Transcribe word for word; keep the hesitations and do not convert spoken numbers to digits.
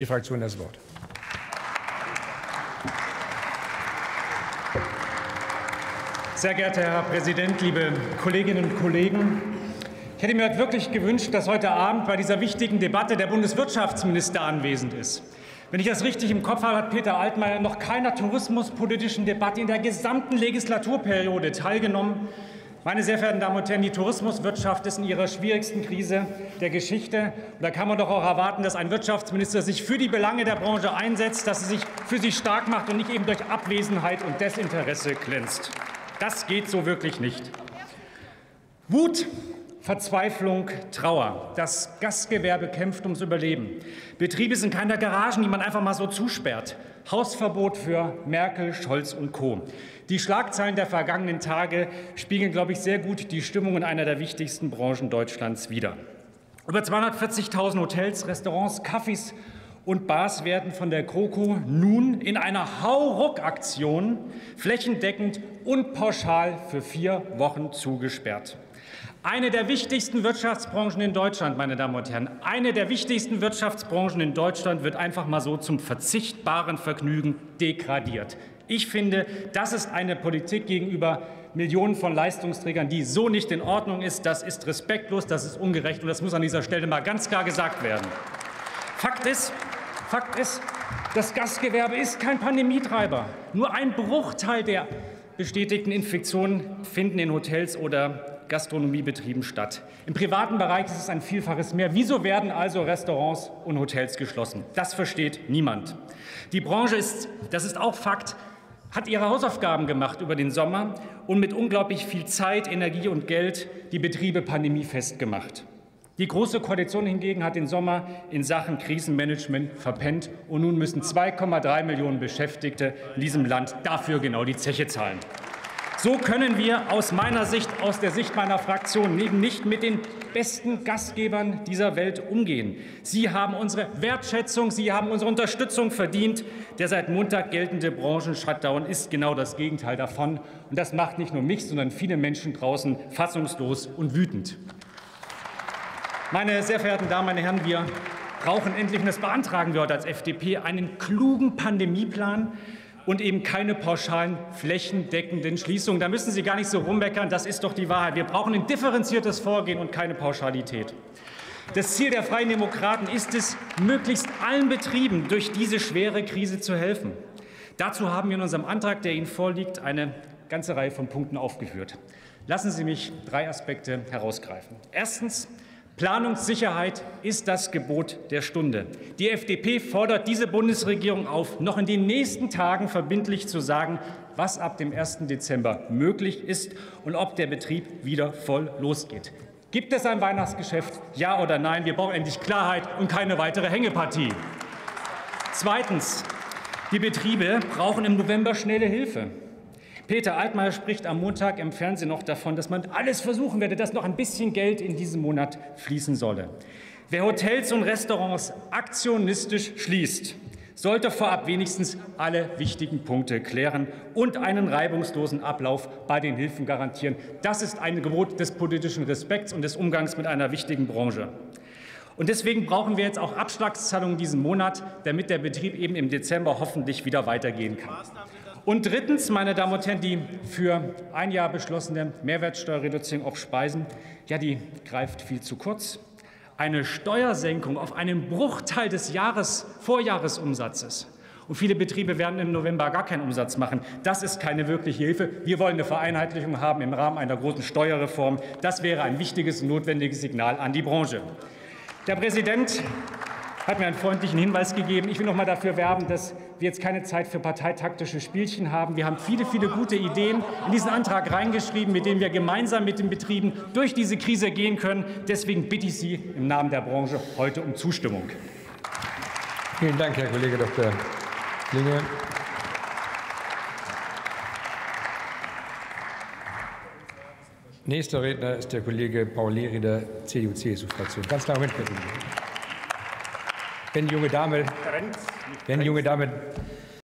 Die Fraktion das Wort. Sehr geehrter Herr Präsident, liebe Kolleginnen und Kollegen! Ich hätte mir heute wirklich gewünscht, dass heute Abend bei dieser wichtigen Debatte der Bundeswirtschaftsminister anwesend ist. Wenn ich das richtig im Kopf habe, hat Peter Altmaier noch keiner tourismuspolitischen Debatte in der gesamten Legislaturperiode teilgenommen. Meine sehr verehrten Damen und Herren, die Tourismuswirtschaft ist in ihrer schwierigsten Krise der Geschichte. Und da kann man doch auch erwarten, dass ein Wirtschaftsminister sich für die Belange der Branche einsetzt, dass er sich für sie stark macht und nicht eben durch Abwesenheit und Desinteresse glänzt. Das geht so wirklich nicht. Wut, Verzweiflung, Trauer. Das Gastgewerbe kämpft ums Überleben. Betriebe sind keine Garagen, die man einfach mal so zusperrt. Hausverbot für Merkel, Scholz und Co. Die Schlagzeilen der vergangenen Tage spiegeln, glaube ich, sehr gut die Stimmung in einer der wichtigsten Branchen Deutschlands wider. Über zweihundertvierzigtausend Hotels, Restaurants, Cafés und Bars werden von der GroKo nun in einer Hauruck-Aktion flächendeckend und pauschal für vier Wochen zugesperrt. Eine der wichtigsten Wirtschaftsbranchen in Deutschland, meine Damen und Herren, eine der wichtigsten Wirtschaftsbranchen in Deutschland wird einfach mal so zum verzichtbaren Vergnügen degradiert. Ich finde, das ist eine Politik gegenüber Millionen von Leistungsträgern, die so nicht in Ordnung ist. Das ist respektlos, das ist ungerecht, und das muss an dieser Stelle mal ganz klar gesagt werden. Fakt ist, Fakt ist, das Gastgewerbe ist kein Pandemietreiber. Nur ein Bruchteil der bestätigten Infektionen finden in Hotels oder Gastronomiebetrieben statt. Im privaten Bereich ist es ein Vielfaches mehr. Wieso werden also Restaurants und Hotels geschlossen? Das versteht niemand. Die Branche ist, das ist auch Fakt, hat ihre Hausaufgaben gemacht über den Sommer und mit unglaublich viel Zeit, Energie und Geld die Betriebe pandemiefest gemacht. Die Große Koalition hingegen hat den Sommer in Sachen Krisenmanagement verpennt, und nun müssen zwei Komma drei Millionen Beschäftigte in diesem Land dafür genau die Zeche zahlen. So können wir aus meiner Sicht, aus der Sicht meiner Fraktion, eben nicht mit den besten Gastgebern dieser Welt umgehen. Sie haben unsere Wertschätzung, sie haben unsere Unterstützung verdient. Der seit Montag geltende Branchen-Shutdown ist genau das Gegenteil davon. Und das macht nicht nur mich, sondern viele Menschen draußen fassungslos und wütend. Meine sehr verehrten Damen, meine Herren, wir brauchen endlich, und das beantragen wir heute als F D P, einen klugen Pandemieplan und eben keine pauschalen, flächendeckenden Schließungen. Da müssen Sie gar nicht so rummeckern, das ist doch die Wahrheit. Wir brauchen ein differenziertes Vorgehen und keine Pauschalität. Das Ziel der Freien Demokraten ist es, möglichst allen Betrieben durch diese schwere Krise zu helfen. Dazu haben wir in unserem Antrag, der Ihnen vorliegt, eine ganze Reihe von Punkten aufgeführt. Lassen Sie mich drei Aspekte herausgreifen. Erstens: Planungssicherheit ist das Gebot der Stunde. Die F D P fordert diese Bundesregierung auf, noch in den nächsten Tagen verbindlich zu sagen, was ab dem ersten Dezember möglich ist und ob der Betrieb wieder voll losgeht. Gibt es ein Weihnachtsgeschäft? Ja oder nein? Wir brauchen endlich Klarheit und keine weitere Hängepartie. Zweitens: Die Betriebe brauchen im November schnelle Hilfe. Peter Altmaier spricht am Montag im Fernsehen noch davon, dass man alles versuchen werde, dass noch ein bisschen Geld in diesem Monat fließen solle. Wer Hotels und Restaurants aktionistisch schließt, sollte vorab wenigstens alle wichtigen Punkte klären und einen reibungslosen Ablauf bei den Hilfen garantieren. Das ist ein Gebot des politischen Respekts und des Umgangs mit einer wichtigen Branche. Und deswegen brauchen wir jetzt auch Abschlagszahlungen diesen Monat, damit der Betrieb eben im Dezember hoffentlich wieder weitergehen kann. Und drittens, meine Damen und Herren, die für ein Jahr beschlossene Mehrwertsteuerreduzierung auf Speisen, ja, die greift viel zu kurz. Eine Steuersenkung auf einen Bruchteil des Jahres, Vorjahresumsatzes. Und viele Betriebe werden im November gar keinen Umsatz machen. Das ist keine wirkliche Hilfe. Wir wollen eine Vereinheitlichung haben im Rahmen einer großen Steuerreform. Das wäre ein wichtiges und notwendiges Signal an die Branche. Der Präsident hat mir einen freundlichen Hinweis gegeben. Ich will noch mal dafür werben, dass wir jetzt keine Zeit für parteitaktische Spielchen haben. Wir haben viele, viele gute Ideen in diesen Antrag reingeschrieben, mit denen wir gemeinsam mit den Betrieben durch diese Krise gehen können. Deswegen bitte ich Sie im Namen der Branche heute um Zustimmung. Vielen Dank, Herr Kollege Doktor Klinge. Nächster Redner ist der Kollege Paul Liri der C D U C S U-Fraktion. Ganz klar mitbitten. Wenn junge Dame, wenn junge Dame